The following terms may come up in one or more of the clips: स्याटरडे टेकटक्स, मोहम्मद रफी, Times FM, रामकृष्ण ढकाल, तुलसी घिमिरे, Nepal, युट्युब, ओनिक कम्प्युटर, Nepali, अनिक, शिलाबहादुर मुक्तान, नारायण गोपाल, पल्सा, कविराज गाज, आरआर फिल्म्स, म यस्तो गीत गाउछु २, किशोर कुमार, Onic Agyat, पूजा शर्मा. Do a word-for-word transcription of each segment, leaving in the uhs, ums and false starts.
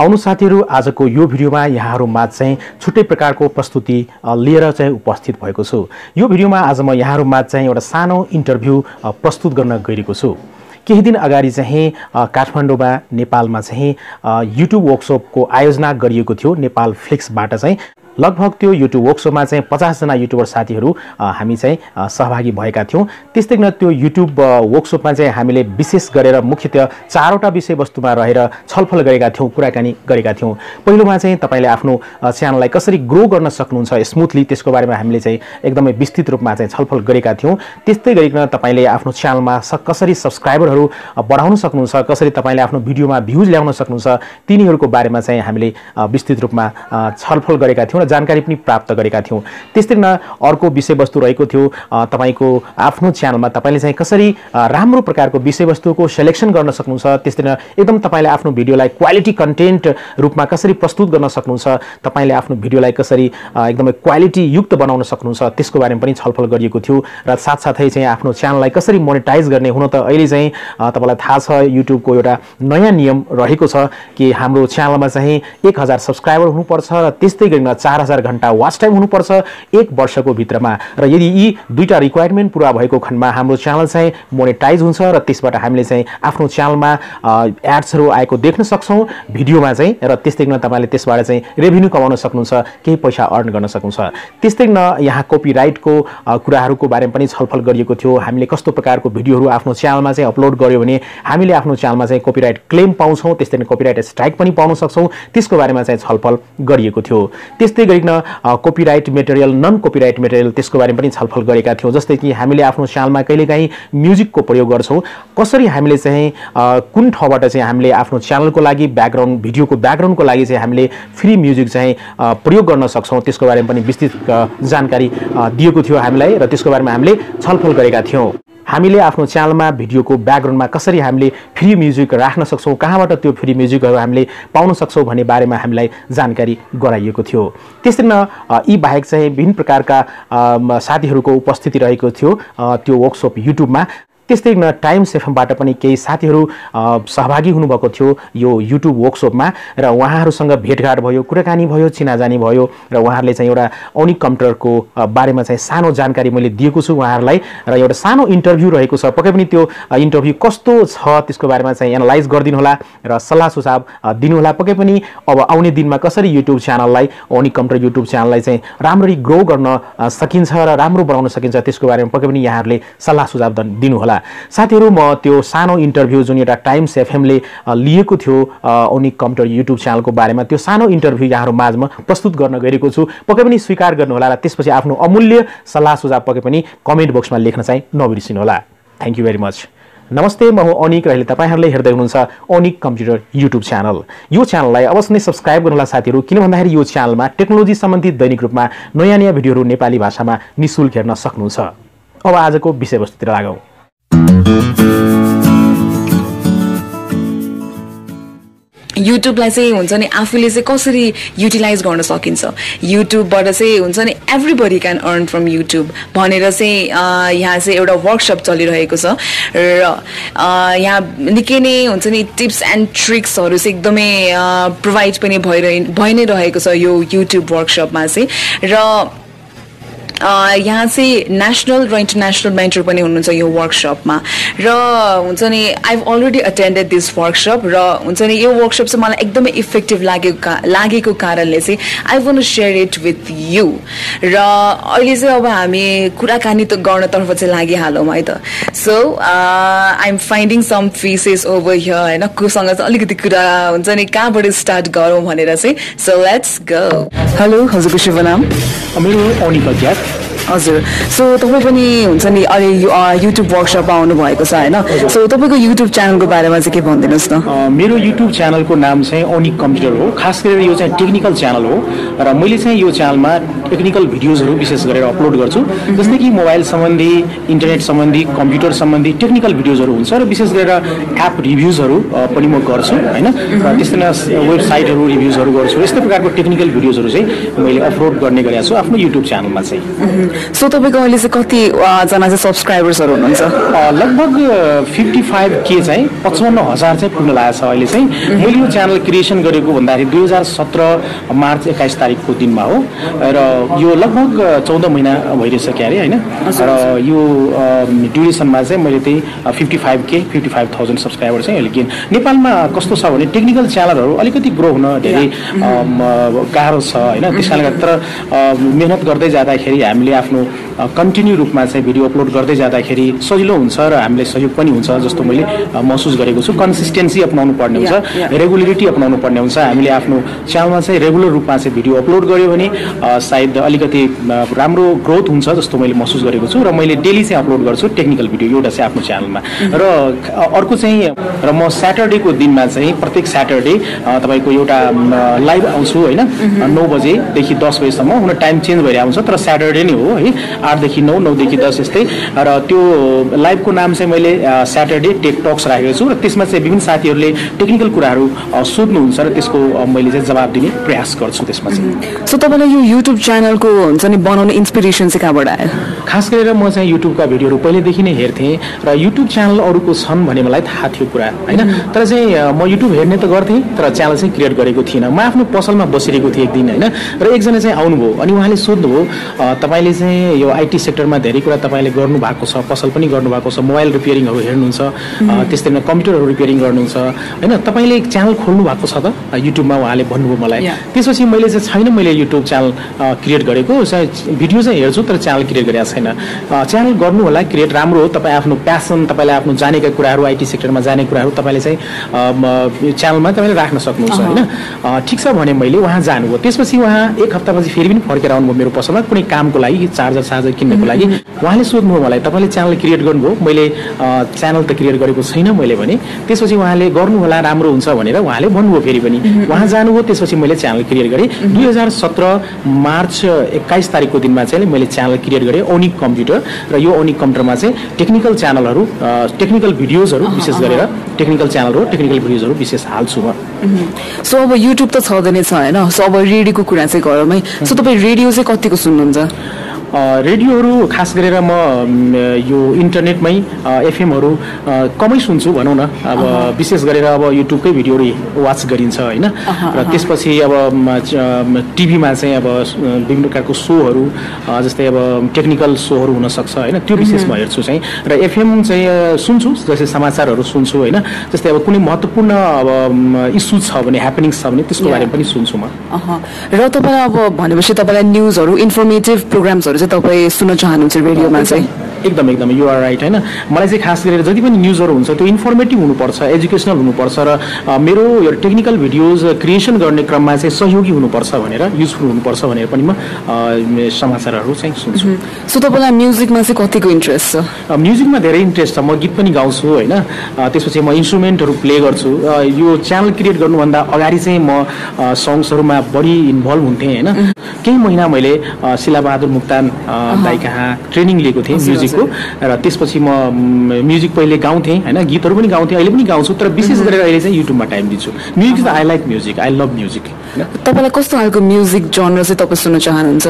आउनु साथीहरु, आजको यो भिडियोमा यहाँहरुमा चाहिँ छुट्टै प्रकारको प्रस्तुति लिएर चाहिँ उपस्थित भएको छु। यो भिडियोमा आज म यहाँहरुमा चाहिँ एउटा सानो इन्टरभ्यु प्रस्तुत गर्न गइरहेको छु। केही दिन अगाडि चाहिँ काठमाडौँमा नेपालमा चाहिँ युट्युब वर्कसपको आयोजना गरिएको थियो। नेपाल फ्लिक्सबाट चाहिँ लगभग त्यो युट्युब वर्कसपमा चाहिँ पचास जना युट्युबर साथीहरू हामी चाहिँ सहभागी भएका थियौं। त्यस्तै गरी त्यो युट्युब वर्कसपमा चाहिँ हामीले विशेष गरेर मुख्यतया चारवटा विषयवस्तुमा रहेर छलफल गरेका थियौं, कुराकानी गरेका थियौं। पहिलोमा चाहिँ तपाईले आफ्नो च्यानललाई कसरी ग्रो गर्न सक्नुहुन्छ स्मूथली, त्यसको बारेमा हामीले चाहिँ एकदमै विस्तृत रूपमा चाहिँ छलफल गरेका थियौं। त्यस्तै गरीकन तपाईले आफ्नो च्यानलमा कसरी सब्स्क्राइबरहरू बढाउन सक्नुहुन्छ, कसरी तपाईले आफ्नो भिडियोमा भ्यूज ल्याउन सक्नुहुन्छ, तिनीहरुको बारेमा चाहिँ हामीले विस्तृत रूपमा छलफल गरेका थियौं। जानकारी पनि प्राप्त गरेका थियौं। त्यस्तै न अर्को विषयवस्तु रहेको थियो तपाईको आफ्नो च्यानलमा तपाईले चाहिँ कसरी राम्रो प्रकारको विषयवस्तुको सेलेक्सन गर्न सक्नुहुन्छ, त्यस्तै न एकदम तपाईले आफ्नो भिडियोलाई क्वालिटी कन्टेन्ट रूपमा कसरी प्रस्तुत गर्न सक्नुहुन्छ, तपाईले आफ्नो भिडियोलाई कसरी एकदमै क्वालिटी युक्त बनाउन सक्नुहुन्छ, त्यसको बारेमा पनि छलफल गरिएको थियो। र साथसाथै चाहिँ आफ्नो च्यानललाई कसरी मोनेटाइज गर्ने हुन त अहिले चाहिँ तपाईलाई थाहा छ युट्युबको एउटा नयाँ नियम रहेको छ कि हाम्रो च्यानलमा चाहिँ एक हजार सब्स्क्राइबर हुनुपर्छ र त्यस्तै गरी चार हजार घण्टा वाच टाइम हुनुपर्छ एक वर्षको भित्रमा। र यदि यी दुईटा रिक्वायरमेन्ट पूरा भएको खण्डमा हाम्रो च्यानल चाहिँ मोनेटाइज हुन्छ र त्यसबाट हामीले चाहिँ आफ्नो च्यानलमा एड्सहरू आएको देख्न सक्छौं भिडियोमा चाहिँ, र त्यस्तै गरी तपाईले त्यसबाट चाहिँ रेभिन्यू कमाउन सक्नुहुन्छ, केही पैसा अर्न गर्न सक्नुहुन्छ। त्यस्तै गरी यहाँ कपिराइटको कुराहरूको बारेमा पनि छलफल गरिएको थियो। हामीले कस्तो प्रकारको भिडियोहरू आफ्नो च्यानलमा चाहिँ अपलोड गर्यो भने हामीले आफ्नो च्यानलमा चाहिँ कपिराइट क्लेम पाउँछौं, त्यस्तै गरी कपिराइट स्ट्राइक पनि पाउन सक्छौं, त्यसको बारेमा चाहिँ छलफल गरिएको थियो। त्यस्तै गरिकन copyright material, non copyright material, त्यसको बारेमा पनि छलफल गरेका थियौं। जस्तै कि हामीले आफ्नो च्यानलमा कहिलेकाहीँ म्युजिकको प्रयोग गर्छौं, कसरी हामीले चाहिँ कुन ठाउँबाट चाहिँ हामीले आफ्नो च्यानलको लागि ब्याकग्राउन्ड, भिडियोको ब्याकग्राउन्डको लागि चाहिँ हामीले फ्री म्युजिक चाहिँ प्रयोग गर्न सक्छौं, त्यसको बारेमा पनि विस्तृत जानकारी दिएको थियो हामीलाई, र त्यसको बारेमा हामीले छलफल गरेका थियौं। हामीले आफ्नो च्यानलमा भिडियोको ब्याकग्राउन्डमा कसरी हामीले फ्री म्युजिक राख्न सक्छौं, कहाँबाट त्यो फ्री म्युजिकहरू हामीले पाउन सक्छौं भन्ने बारेमा हामीलाई जानकारी गराइएको थियो। त्यसै न यी बाहेक चाहिँ विभिन्न प्रकारका साथीहरूको उपस्थिति रहेको थियो त्यो वर्कसप युट्युबमा। त्यस्तै न टाइम्स एफएमबाट पनि केही साथीहरू सहभागी हुनुभएको थियो यो युट्युब वर्कसपमा, र उहाँहरूसँग भेटघाट भयो, कुराकानी भयो, चिनाजानी भयो, र उहाँहरूले चाहिँ एउटा ओनिक कम्प्युटरको बारेमा चाहिँ सानो जानकारी मैले दिएको छु उहाँहरूलाई, र एउटा सानो इन्टरभ्यु रहेको छ। पक्कै पनि त्यो इन्टरभ्यु कस्तो छ त्यसको बारेमा चाहिँ एनालाइज गरिदिनुहोला र सल्लाह सुझाव दिनुहोला। पक्कै पनि अब आउने दिनमा कसरी युट्युब च्यानललाई, ओनिक कम्प्युटर युट्युब च्यानललाई चाहिँ राम्ररी ग्रो गर्न सकिन्छ र राम्रो बनाउन सकिन्छ त्यसको बारेमा पक्कै पनि यहाँहरूले सल्लाह सुझाव दिनुहोला। साथीहरु, म त्यो सानो इन्टरभ्यु जुन एउटा टाइम्स एफएमले लिएको थियो ओनिक कम्प्युटर युट्युब च्यानलको बारेमा, त्यो सानो इन्टरभ्यु यहाँहरु माझमा प्रस्तुत गर्न गएको छु। पक्कै पनि स्वीकार गर्नुहोला र त्यसपछि आफ्नो अमूल्य सल्लाह सुझाव पक्कै पनि कमेन्ट बक्समा लेख्न चाहिँ नबिर्सिनुहोला। Thank you very much. नमस्ते, म हो अनिक र अहिले तपाईहरुले हेर्दै हुनुहुन्छ ओनिक कम्प्युटर युट्युब च्यानल। यो च्यानललाई अवश्य नै सब्स्क्राइब गर्नुहोला साथीहरु, किन भन्दाखेरि यो च्यानलमा टेक्नोलोजी सम्बन्धी दैनिक रूपमा नयाँ नयाँ भिडियोहरु नेपाली भाषामा निशुल्क हेर्न सक्नुहुन्छ। अब आजको विषयवस्तुतिर लागौं। युट्युबलाई चाहिँ हुन्छ नि आफूले चाहिँ कसरी युटिलाइज गर्न सकिन्छ, युट्युबबाट चाहिँ हुन्छ नि everybody can earn from युट्युब भनेर चाहिँ यहाँ चाहिँ एउटा वर्कसप चलिरहेको छ र यहाँ निकै नै हुन्छ नि टिप्स एन्ड ट्रिक्सहरू चाहिँ एकदमै प्रोभाइड पनि भइरहे भइ नै रहेको छ यो युट्युब वर्कसपमा चाहिँ। र यहाँ चाहिँ नेसनल र इन्टरनेसनल मेन्टर पनि हुनुहुन्छ यो वर्कसपमा, र हुन्छ नि I have already attended this workshop, र हुन्छ नि यो वर्कसप चाहिँ मलाई एकदमै इफेक्टिभ लागेको का लागेको कारणले चाहिँ I want to share it with you. र अहिले चाहिँ अब हामी कुराकानी त गर्नतर्फ चाहिँ लागिहालौँ है त। So I am finding some faces over here होइन, कोसँग चाहिँ अलिकति कुरा हुन्छ नि कहाँबाट स्टार्ट गरौँ भनेर चाहिँ। So let's go. हेलो, हजुरको शुभ नाम? मेरो ओनिक अज्ञात। हजुर, सो तपाईँ पनि हुन्छ नि अहिले युट्युब वर्कसपमा आउनुभएको छ होइन, सो तपाईँको युट्युब च्यानलको बारेमा चाहिँ के भनिदिनुहोस् न। मेरो युट्युब च्यानलको नाम चाहिँ ओनिक कम्प्युटर हो। खास गरेर यो चाहिँ टेक्निकल च्यानल हो र मैले चाहिँ यो च्यानलमा टेक्निकल भिडियोजहरू विशेष गरेर अपलोड गर्छु। जस्तै कि मोबाइल सम्बन्धी, इन्टरनेट सम्बन्धी, कम्प्युटर सम्बन्धी टेक्निकल भिडियोजहरू हुन्छ र विशेष गरेर एप रिभ्युजहरू पनि म गर्छु हैन। त्यस्तै नै वेबसाइटहरू रिभ्युजहरू गर्छु। यस्तै प्रकारको टेक्निकल भिडियोजहरू चाहिँ मैले अपलोड गर्ने गरेको छु आफ्नो युट्युब च्यानलमा चाहिँ। सो तपाईको अहिले चाहिँ कति जना चाहिँ सब्स्क्राइबर्सहरू हुनुहुन्छ? लगभग पचपन्न के चाहिँ पचपन्न हजार चाहिँ पुग्न लागेको छ अहिले चाहिँ। मैले यो च्यानल क्रिएसन गरेको भन्दाखेरि दुई हजार सत्र मार्च एक्काइस तारिकको दिनमा हो र यो लगभग चौध महिना भइरहेछ अरे हैन। र यो ड्युरेसनमा चाहिँ मैले त्यही पचपन्न के पचपन्न हजार सब्सक्राइबर चाहिँ अहिले गेन। नेपालमा कस्तो छ भने टेक्निकल च्यानलहरू अलिकति ग्रो हुन धेरै गाह्रो छ हैन। त्यसकारण तर मेहनत गर्दै जाँदाखेरि हामीले आफ्नो कन्टिन्यू रूपमा चाहिँ भिडियो अपलोड गर्दै जाँदाखेरि सजिलो हुन्छ र हामीलाई सहयोग पनि हुन्छ जस्तो मैले महसुस गरेको छु। कन्सिस्टेन्सी अपनाउनु पर्ने हुन्छ, रेगुलरिटी अपनाउनु पर्ने हुन्छ। हामीले आफ्नो च्यानलमा चाहिँ रेगुलर रूपमा चाहिँ भिडियो अपलोड गर्यो भने सायद अलिकति राम्रो ग्रोथ हुन्छ जस्तो मैले महसुस गरेको छु। र मैले डेली चाहिँ अपलोड गर्छु टेक्निकल भिडियो एउटा चाहिँ आफ्नो च्यानलमा। र अर्को चाहिँ र म स्याटरडेको दिनमा चाहिँ प्रत्येक स्याटरडे तपाईँको एउटा लाइभ आउँछु होइन, नौ बजेदेखि दस बजेसम्म। हुन टाइम चेन्ज भएर आउँछ तर स्याटरडे नै हो है, आठदेखि नौ, नौदेखि दस यस्तै। र त्यो लाइभको नाम चाहिँ मैले स्याटरडे टेकटक्स राखेको छु। र त्यसमा चाहिँ विभिन्न साथीहरूले टेक्निकल कुराहरू सोध्नुहुन्छ र त्यसको मैले चाहिँ जवाब दिने प्रयास गर्छु त्यसमा चाहिँ। सो तपाईँलाई यो युट्युब च्यानलको हुन्छ नि बनाउने इन्सपिरेसन चाहिँ कहाँबाट आयो? खास गरेर म चाहिँ युट्युबका भिडियोहरू पहिलेदेखि नै हेर्थेँ र युट्युब च्यानल अरूको छन् भने मलाई थाहा थियो कुरा होइन। तर चाहिँ म युट्युब हेर्ने त गर्थेँ तर च्यानल चाहिँ क्रिएट गरेको थिइनँ। म आफ्नो पसलमा बसिरहेको थिएँ एक दिन होइन, र एकजना चाहिँ आउनुभयो अनि उहाँले सोध्नुभयो तपाईँले चाहिँ यो आइटी सेक्टरमा धेरै कुरा तपाईँले गर्नुभएको छ, पसल पनि गर्नुभएको छ, मोबाइल रिपेयरिङहरू हेर्नुहुन्छ, त्यस्तै नै कम्प्युटरहरू रिपेयरिङ गर्नुहुन्छ होइन, तपाईँले एक च्यानल खोल्नु भएको छ त युट्युबमा उहाँले भन्नुभयो मलाई। त्यसपछि मैले चाहिँ छैन, मैले युट्युब च्यानल क्रिएट गरेको भिडियो चाहिँ हेर्छु तर च्यानल क्रिएट गरेको छैन। च्यानल गर्नु होला, क्रिएट राम्रो हो। तपाईँ आफ्नो प्यासन, तपाईँलाई आफ्नो जानेका कुराहरू, आइटी सेक्टरमा जाने कुराहरू तपाईँले चाहिँ च्यानलमा तपाईँले राख्न सक्नुहुन्छ होइन। ठिक छ भने मैले उहाँ जानुभयो। त्यसपछि उहाँ एक हप्तापछि फेरि पनि फर्केर आउनुभयो मेरो पसलमा कुनै कामको लागि, चार्जर चार्जर किन्नको लागि। उहाँले सोध्नुभयो मलाई तपाईँले च्यानल क्रिएट गर्नुभयो? मैले च्यानल त क्रिएट गरेको छैन मैले भने। त्यसपछि उहाँले गर्नुहोला राम्रो हुन्छ भनेर उहाँले भन्नुभयो फेरि पनि। उहाँ जानुभयो, त्यसपछि मैले च्यानल क्रिएट गरेँ। दुई हजार सत्र मार्च एक्काइस तारिकको दिनमा चाहिँ मैले च्यानल क्रिएट गरेँ ओनिक कम्प्युटर। र यो ओनिक कम्प्युटरमा चाहिँ टेक्निकल च्यानलहरू, टेक्निकल भिडियोजहरू विशेष गरेर टेक्निकल च्यानलहरू, टेक्निकल भिडियोजहरू विशेष हाल्छु म। सो अब युट्युब त छँदै नै छ होइन। सो अब रेडियोको कुरा चाहिँ गरौँ है। सो तपाईँ रेडियो चाहिँ कतिको सुन्नुहुन्छ? रेडियोहरू खास गरेर म यो इन्टरनेटमै एफएमहरू कमै सुन्छु भनौँ न। अब विशेष गरेर अब युट्युबकै भिडियोहरू वाच गरिन्छ होइन। र त्यसपछि अब टिभीमा चाहिँ अब विभिन्न प्रकारको सोहरू जस्तै अब टेक्निकल सोहरू हुनसक्छ होइन, त्यो विशेष म हेर्छु चाहिँ। र एफएम चाहिँ सुन्छु, जस्तै समाचारहरू सुन्छु होइन। जस्तै अब कुनै महत्त्वपूर्ण अब इस्यु छ भने, ह्यापनिङ्स छ भने त्यसको बारेमा पनि सुन्छु म। र तपाईँलाई अब भनेपछि तपाईँलाई न्युजहरू, इन्फर्मेटिभ प्रोग्राम्सहरू तपाईँ सुन्न चाहनुहुन्छ रेडियोमा चाहिँ? एकदम एकदम युआर राइट होइन। मलाई चाहिँ खास गरेर जति पनि न्युजहरू हुन्छ त्यो इन्फर्मेटिभ हुनुपर्छ, एजुकेसनल हुनुपर्छ र मेरो यो टेक्निकल भिडियोज क्रिएसन गर्ने क्रममा चाहिँ सहयोगी हुनुपर्छ भनेर, युजफुल हुनुपर्छ भनेर पनि म समाचारहरू चाहिँ सुन्छु। सो तपाईँलाई म्युजिकमा चाहिँ कतिको इन्ट्रेस्ट छ? म्युजिकमा धेरै इन्ट्रेस्ट छ। म गीत पनि गाउँछु होइन। त्यसपछि म इन्स्ट्रुमेन्टहरू प्ले गर्छु। यो च्यानल क्रिएट गर्नुभन्दा अगाडि चाहिँ म सङ्ग्सहरूमा बढी इन्भल्भ हुन्थेँ होइन। केही महिना मैले शिलाबहादुर मुक्तान दाइ कहाँ ट्रेनिङ लिएको थिएँ म्युजिक। र त्यसपछि म म्युजिक पहिले गाउँथेँ होइन, गीतहरू पनि गाउँथेँ, अहिले पनि गाउँछु। तर विशेष गरेर अहिले चाहिँ युट्युबमा टाइम दिन्छु। Music I like music, I love music. तपाईँलाई कस्तो खालको म्युजिक जनर चाहिँ तपाईँ सुन्न चाहनुहुन्छ?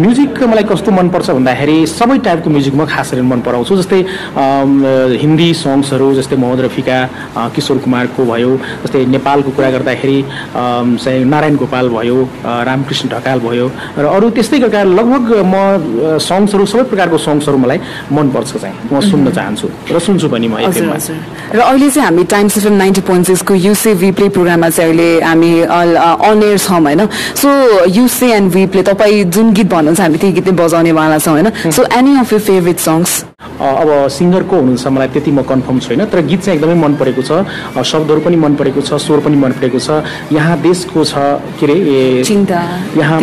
म्युजिक मलाई कस्तो मनपर्छ भन्दाखेरि सबै टाइपको म्युजिक म खास गरेर मन पराउँछु। जस्तै हिन्दी सङ्ग्सहरू जस्तै मोहम्मद रफीका, किशोर कुमारको भयो, जस्तै नेपालको कुरा गर्दाखेरि चाहिँ नारायण गोपाल भयो, रामकृष्ण ढकाल भयो र अरू त्यस्तै प्रकार लगभग म सङ्ग्सहरू सबै प्रकारको सङ्ग्सहरू मलाई मनपर्छ चाहिँ, म सुन्न चाहन्छु र सुन्छु पनि म एफएममा। र अहिले चाहिँ हामी टाइम्स एफएम नाइन्टी पोइन्ट सिक्सको युसे वीप्ले प्रोग्राममा चाहिँ अहिले हामी अनएयर छौँ होइन। सो युसे एन्ड वीप्ले तपाईँ जुन गीत भन्नुहुन्छ हामी त्यही गीत नै बजाउनेवाला छौँ होइन। So any of your favourite songs? अब सिङ्गर को हुनुहुन्छ मलाई त्यति म कन्फर्म छैन, तर गीत चाहिँ एकदमै मन परेको छ, शब्दहरू पनि मन परेको छ, स्वर पनि मन परेको छ। यहाँ देशको छ के अरे यहाँ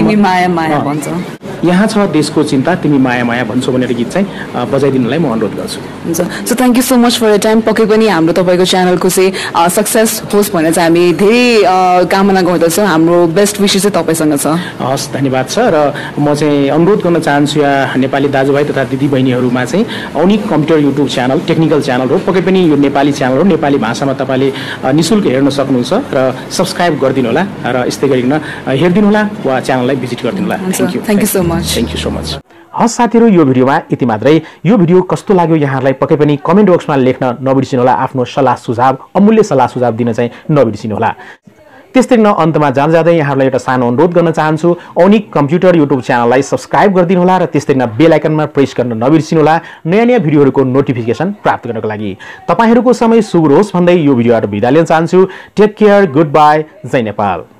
यहाँ छ देशको चिन्ता तिमी माया माया भन्छौ भनेर गीत चाहिँ बजाइदिनलाई म अनुरोध गर्छु। हुन्छ so thank you so much for your time. पक्कै पनि हाम्रो तपाईको च्यानलको चाहिँ सक्सेस होस् भनेर चाहिँ हामी धेरै कामना गर्दछौं। हाम्रो बेस्ट विशेस चाहिँ तपाईसँग छ। हस् धन्यवाद छ र म चाहिँ अनुरोध गर्न चाहन्छु या नेपाली दाजुभाइ तथा दिदीबहिनीहरुमा चाहिँ ओनिक कम्प्युटर युट्युब channel technical channel हो। पक्कै पनि यो नेपाली च्यानल हो, नेपाली भाषामा तपाईले निशुल्क हेर्न सक्नुहुन्छ र सब्स्क्राइब गरिदिनु होला र यस्तै गरिकन हेर्दिनु होला वा च्यानललाई भिजिट गरिदिनु होला। Thank you thank you so much thank you so much. हस् साथीहरु यो भिडियोमा यति मात्रै। यो भिडियो कस्तो लाग्यो यहाँहरुलाई पक्कै पनि कमेन्ट बक्समा लेख्न नबिर्सिनु होला। आफ्नो सल्लाह सुझाव अमूल्य सल्लाह सुझाव दिन चाहिँ नबिर्सिनु होला। त्यस्तै न अन्तमा जान जाँदै यहाँहरुलाई एउटा सानो अनुरोध गर्न चाहन्छु। ओनिक कम्प्युटर युट्युब च्यानललाई सब्स्क्राइब गरिदिनु होला र त्यस्तै न बेल आइकनमा प्रेस गर्न नबिर्सिनु होला नयाँ नयाँ भिडियोहरुको नोटिफिकेसन प्राप्त गर्नको लागि। तपाईहरुको समय सुगुर होस् भन्दै यो भिडियोबाट बिदा लिन चाहन्छु। टेक केयर, गुड बाय, जय नेपाल।